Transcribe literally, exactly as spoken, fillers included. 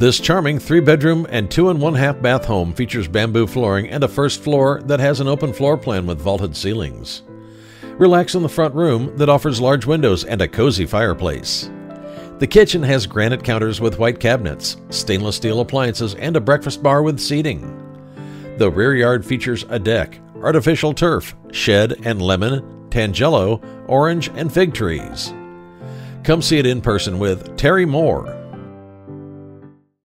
This charming three-bedroom and two and one half bath home features bamboo flooring and a first floor that has an open floor plan with vaulted ceilings. Relax in the front room that offers large windows and a cozy fireplace. The kitchen has granite counters with white cabinets, stainless steel appliances, and a breakfast bar with seating. The rear yard features a deck, artificial turf, shed and lemon, tangelo, orange, and fig trees. Come see it in person with Terry Moore.